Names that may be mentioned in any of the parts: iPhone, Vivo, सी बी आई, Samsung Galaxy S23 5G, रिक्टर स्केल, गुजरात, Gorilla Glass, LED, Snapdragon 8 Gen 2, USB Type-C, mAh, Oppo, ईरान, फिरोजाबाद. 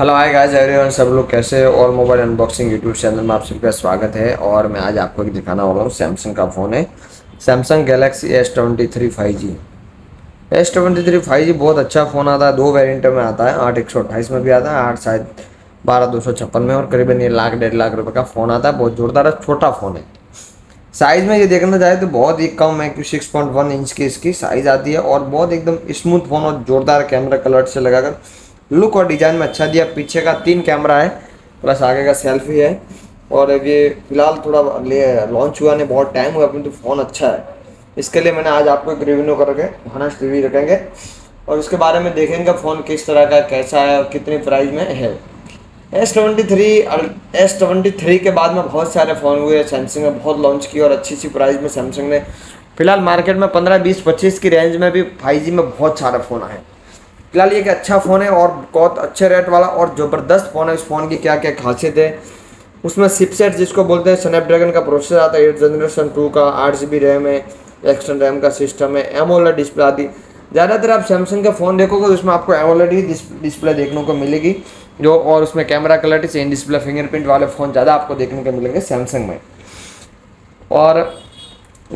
Hello hi guys everyone, सब लोग कैसे हो। और मोबाइल अनबॉक्सिंग यूट्यूब चैनल में आप सबका स्वागत है। और मैं आज आपको एक दिखाना वाला हूँ, सैमसंग का फ़ोन है, Samsung Galaxy S23 5G। S23 5G बहुत अच्छा फ़ोन आता है, दो वेरिएंट में आता है, 8/128 में भी आता है, 8/12/256 में, और करीबन ये 1 लाख 1.5 लाख रुपये का फ़ोन आता है। बहुत ज़ोरदार छोटा फ़ोन है। साइज़ में ये देखना चाहे तो बहुत ही कम है, क्योंकि 6.1 इंच की इसकी साइज़ आती है। और बहुत एकदम स्मूथ फ़ोन और ज़ोरदार कैमरा कलर से लगाकर लुक और डिज़ाइन में अच्छा दिया। पीछे का 3 कैमरा है, प्लस आगे का सेल्फी है। और ये फिलहाल थोड़ा लॉन्च हुआ नहीं, बहुत टाइम हुआ, तो फ़ोन अच्छा है। इसके लिए मैंने आज आपको एक रिव्यू करके हॉनेस्ट रिव्यू रखेंगे और उसके बारे में देखेंगे फ़ोन किस तरह का, कैसा है और कितने प्राइस में है। S23 के बाद में बहुत सारे फ़ोन हुए, सैमसंग ने बहुत लॉन्च किए और अच्छी सी प्राइस में सैमसंग ने। फिलहाल मार्केट में 15, 20, 25 की रेंज में भी 5G में बहुत सारे फ़ोन आए। फिलहाल ये एक अच्छा फ़ोन है और बहुत अच्छे रेट वाला और ज़बरदस्त फ़ोन है। इस फ़ोन की क्या क्या खासियत है, उसमें चिपसेट जिसको बोलते हैं स्नैपड्रैगन का प्रोसेसर आता है, 8 जनरेशन 2 का, 8 GB रैम है, एक्सटर्नल रैम का सिस्टम है, एमोलेड डिस्प्ले आती। ज़्यादातर आप सैमसंग का फ़ोन देखोगे तो उसमें आपको एमोलेड ही डिस्प्ले देखने को मिलेगी जो, और उसमें camera clarity, change display, fingerprint वाले फ़ोन ज़्यादा आपको देखने को मिलेंगे सैमसंग में। और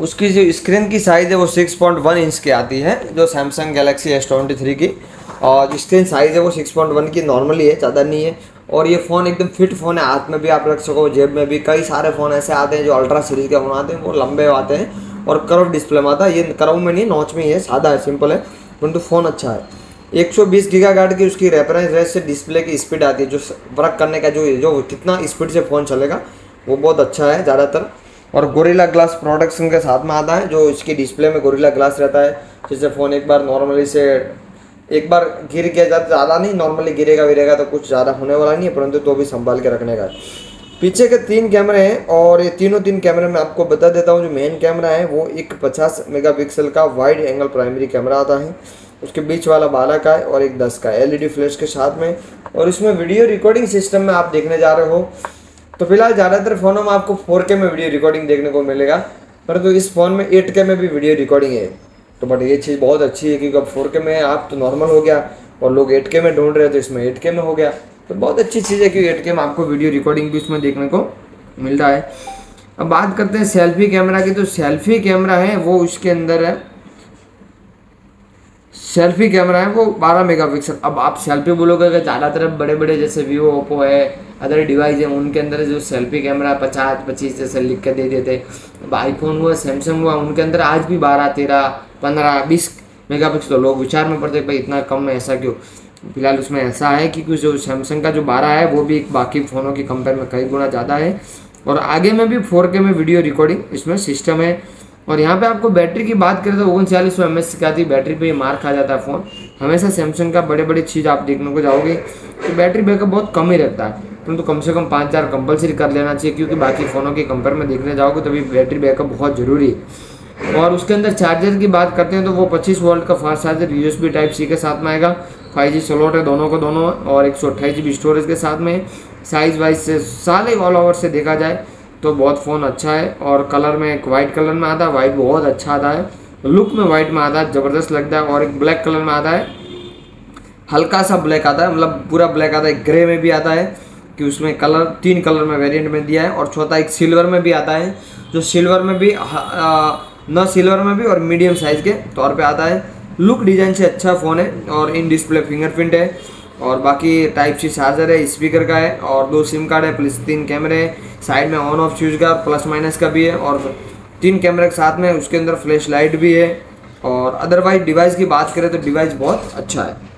उसकी जो स्क्रीन की साइज़ है वो 6.1 इंच की आती है, जो सैमसंग गैलेक्सी S23 की, और स्क्रीन साइज़ है वो 6.1 की नॉर्मली है, ज़्यादा नहीं है। और ये फ़ोन एकदम फिट फ़ोन है, हाथ में भी आप रख सको, जेब में भी। कई सारे फ़ोन ऐसे आते हैं जो अल्ट्रा सीरीज़ के फ़ोन आते हैं, वो लंबे आते हैं और कर्व डिस्प्ले में आता है। ये कर्व में नहीं, नॉच में ही है, सादा है, सिंपल है, परंतु फ़ोन अच्छा है। 120 गीगाहर्ट्ज़ की उसकी रेफरेंस रेट से डिस्प्ले की स्पीड आती है, जो वर्क करने का जो कितना स्पीड से फ़ोन चलेगा वो बहुत अच्छा है ज़्यादातर। और गोरिल्ला ग्लास प्रोटेक्शन के साथ में आता है, जो इसके डिस्प्ले में गोरिल्ला ग्लास रहता है, जिससे फ़ोन एक बार नॉर्मली से एक बार गिर गया, ज़्यादा नहीं, नॉर्मली गिरेगा तो कुछ ज़्यादा होने वाला नहीं है, परंतु तो भी संभाल के रखने का। पीछे के 3 कैमरे हैं और ये तीनों कैमरे में आपको बता देता हूँ। जो मेन कैमरा है वो एक 50 मेगापिक्सल का वाइड एंगल प्राइमरी कैमरा आता है, उसके बीच वाला 12 का है और एक 10 का, LED फ्लैश के साथ में। और इसमें वीडियो रिकॉर्डिंग सिस्टम में आप देखने जा रहे हो तो फिलहाल ज़्यादातर फ़ोनों में आपको 4K में वीडियो रिकॉर्डिंग देखने को मिलेगा, परंतु इस फ़ोन में 8K में भी वीडियो रिकॉर्डिंग है। तो बट ये चीज़ बहुत अच्छी है, क्योंकि अब 4K में आप तो नॉर्मल हो गया और लोग 8K में ढूंढ रहे हैं, तो इसमें 8K में हो गया, तो बहुत अच्छी चीज़ है कि 8K में आपको वीडियो रिकॉर्डिंग भी इसमें देखने को मिल रहा है। अब बात करते हैं सेल्फ़ी कैमरा की। तो सेल्फ़ी कैमरा है वो उसके अंदर है, सेल्फ़ी कैमरा है वो 12 मेगापिक्सल। अब आप सेल्फ़ी बोलोगे कि ज़्यादातर बड़े बड़े जैसे वीवो, ओप्पो है, अदर डिवाइस है, उनके अंदर जो सेल्फ़ी कैमरा 50, 25 जैसे लिख के दे देते। अब आईफोन हुआ, सैमसंग हुआ, उनके अंदर आज भी 12, 13, 15, 20 मेगापिक्सल। लोग विचार में पड़ते भाई इतना कम है, ऐसा क्यों। फिलहाल उसमें ऐसा है कि कुछ जो सैमसंग का जो 12 है वो भी बाकी फ़ोनों के कंपेयर में कई गुना ज़्यादा है। और आगे में भी 4K में वीडियो रिकॉर्डिंग इसमें सिस्टम है। और यहाँ पे आपको बैटरी की बात करें तो 3900 mAh की आती है, बैटरी पे मार खा जाता है फ़ोन हमेशा। सैमसंग का बड़े बड़े चीज़ आप देखने को जाओगे तो बैटरी बैकअप बहुत कम ही रहता है, परंतु कम से कम 5-4 कंपलसरी कर लेना चाहिए, क्योंकि बाकी फ़ोनों के कंपेयर में देखने जाओगे तभी बैटरी बैकअप बहुत ज़रूरी है। और उसके अंदर चार्जर की बात करते हैं तो वो 25 वोल्ट का फास्ट चार्जर USB Type-C के साथ में आएगा, 5G स्लॉट है दोनों को दोनों, और 128 GB स्टोरेज के साथ में। साइज़ वाइज से सारे ऑल ओवर से देखा जाए तो बहुत फ़ोन अच्छा है। और कलर में एक वाइट कलर में आता है, वाइट बहुत अच्छा आता है, लुक में वाइट में आता है, ज़बरदस्त लगता है। और एक ब्लैक कलर में आता है, हल्का सा ब्लैक आता है, मतलब पूरा ब्लैक आता है, ग्रे में भी आता है कि उसमें कलर 3 कलर में वेरिएंट में दिया है। और चौथा एक सिल्वर में भी आता है, जो सिल्वर में भी न सिल्वर में भी और मीडियम साइज़ के तौर पर आता है। लुक डिज़ाइन से अच्छा फ़ोन है। और इन डिस्प्ले फिंगरप्रिंट है, और बाकी Type-C चार्जर है, स्पीकर का है, और 2 SIM कार्ड है, प्लस 3 कैमरे है, साइड में ऑन ऑफ स्विच का प्लस माइनस का भी है, और 3 कैमरे के साथ में उसके अंदर फ्लैश लाइट भी है। और अदरवाइज डिवाइस की बात करें तो डिवाइस बहुत अच्छा है।